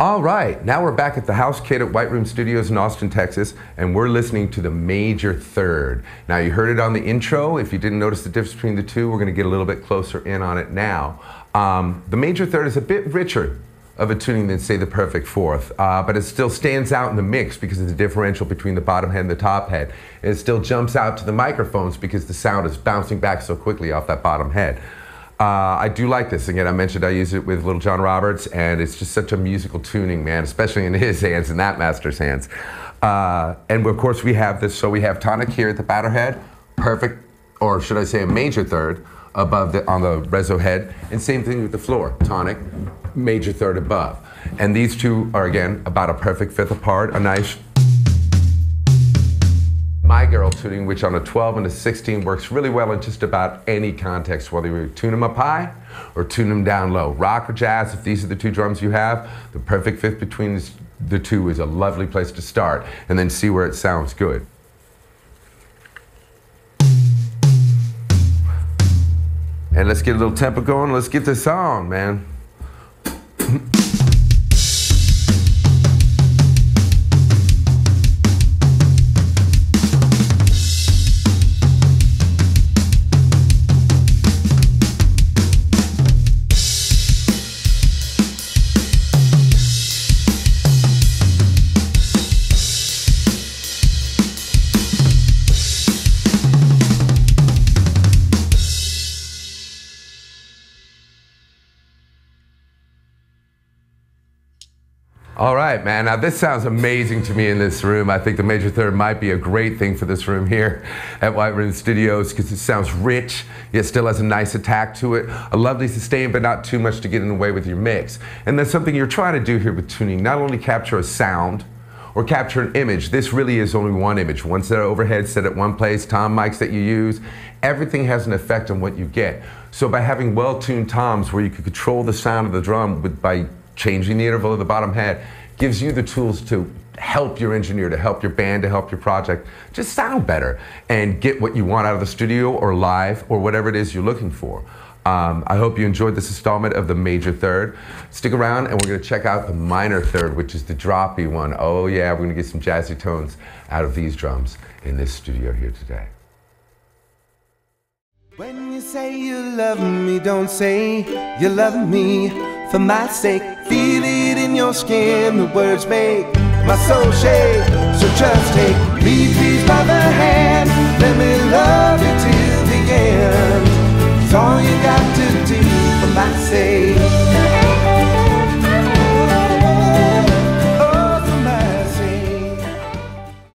All right, now we're back at the house kid at White Room Studios in Austin, Texas, and we're listening to the Major 3rd. Now, you heard it on the intro. If you didn't notice the difference between the two, we're going to get a little bit closer in on it now. The Major 3rd is a bit richer of a tuning than, say, the Perfect Fourth, but it still stands out in the mix because of the differential between the bottom head and the top head. And it still jumps out to the microphones because the sound is bouncing back so quickly off that bottom head. I do like this. Again, I mentioned I use it with little John Roberts, and it's just such a musical tuning, man, especially in his hands, in that master's hands. And of course we have this, so we have tonic here at the batter head, perfect, or should I say a major third above on the rezzo head, and same thing with the floor, tonic, major third above. And these two are, again, about a perfect fifth apart, a nice my girl tuning, which on a 12 and a 16 works really well in just about any context, whether you tune them up high or tune them down low. Rock or jazz, if these are the two drums you have, the perfect fifth between the two is a lovely place to start and then see where it sounds good. And let's get a little tempo going. Let's get this on, man. All right, man, now this sounds amazing to me in this room. I think the Major 3rd might be a great thing for this room here at White Room Studios because it sounds rich, yet still has a nice attack to it. A lovely sustain, but not too much to get in the way with your mix. And that's something you're trying to do here with tuning, not only capture a sound or capture an image. This really is only one image. One set of overheads set at one place, tom mics that you use. Everything has an effect on what you get. So by having well-tuned toms where you can control the sound of the drum by changing the interval of the bottom head gives you the tools to help your engineer, to help your band, to help your project just sound better and get what you want out of the studio or live or whatever it is you're looking for. I hope you enjoyed this installment of the Major 3rd. Stick around and we're going to check out the Minor 3rd, which is the droppy one. Oh yeah, we're going to get some jazzy tones out of these drums in this studio here today. When you say you love me, don't say you love me for my sake. Feel it in your skin, the words make my soul shake. So just take me, please, by the hand. Let me love you till the end. It's all you got to do for my sake.